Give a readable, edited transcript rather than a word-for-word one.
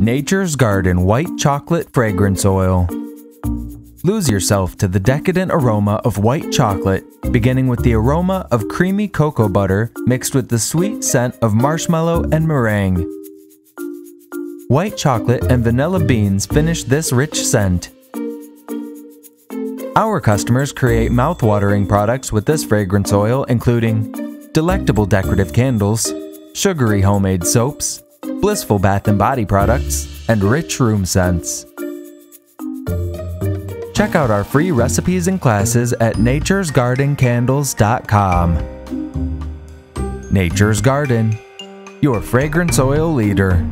Nature's Garden White Chocolate Fragrance Oil. Lose yourself to the decadent aroma of white chocolate, beginning with the aroma of creamy cocoa butter mixed with the sweet scent of marshmallow and meringue. White chocolate and vanilla beans finish this rich scent. Our customers create mouthwatering products with this fragrance oil, including delectable decorative candles, sugary homemade soaps, blissful bath and body products, and rich room scents. Check out our free recipes and classes at naturesgardencandles.com. Nature's Garden, your fragrance oil leader.